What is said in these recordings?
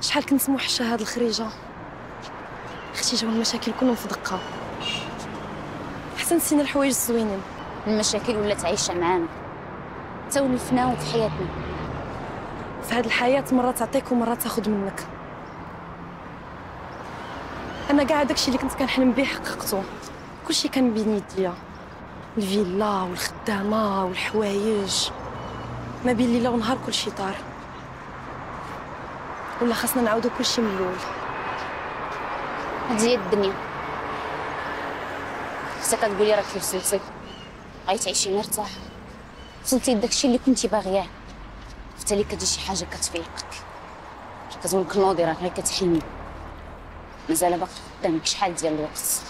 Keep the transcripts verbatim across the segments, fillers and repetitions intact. شحال كنت موحشه هاد الخريجه. اختي جاو المشاكل كلهم في دقه، حسن نسينا الحوايج الزوينين. المشاكل ولات عايشه معانا حتى ولفناهم في حياتنا. في هاد الحياه مره تعطيك ومره تاخد منك. انا كاع داكشي اللي كنت كنحلم به حققته، كلشي كان بين يديا، الفيلا والخدامه والحوايج، ما بين ليله ونهار كلشي طار. ولا خاصنا نعاودو كلشي من الاول. هادي هي الدنيا. حتى كتقولي راك وصلتي، غيتعيشي مرتاح، وصلتي لداكشي اللي كنتي باغياه، حتى اللي كتجي شي حاجه كتفيقك كتنوضي راك غير كتحلمي. مازال باقي قدامك شحال ديال الوقت.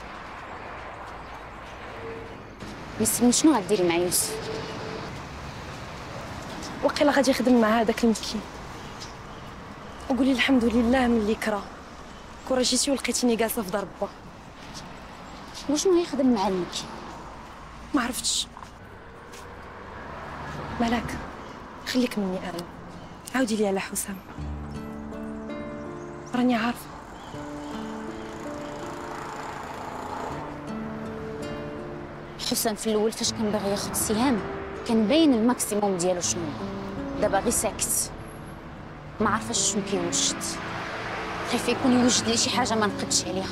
ميسمي شنو غديري مع يوسف؟ وقيلا غادي يخدم مع هذاك المسكين. وقولي الحمد لله من اللي كرا كون جيتي ولقيتيني جالسه في دار با. وشنو غيخدم مع المسكين؟ ما عرفتش. ملاك خليك مني انا، عاودي لي على حسام، راني عارفه. حسام في الاول فاش كان باغي ياخد سهام كان باين الماكسيموم ديالو شنو، دابا غير ساكت، ما عرفاش شنو كيوجد. خايف يكون يوجد لي شي حاجه ما نقدش عليها.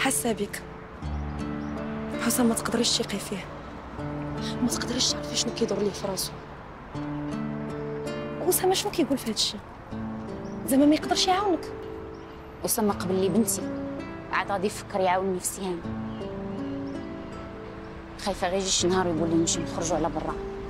حاسه بك حسام، ما تقدريش تثقي فيه، ما تقدريش تعرفي شنو كيدور ليه في راسو. وسام شنو كيقول في هادشي؟ زعما ما يقدرش يعاونك؟ وسام قبل لي بنتي عاد غادي يفكر يعاوني في سهام. خايفه غير يجي شي نهار ويقول لي نمشي نخرجوا على برا.